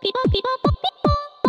PoPiPo.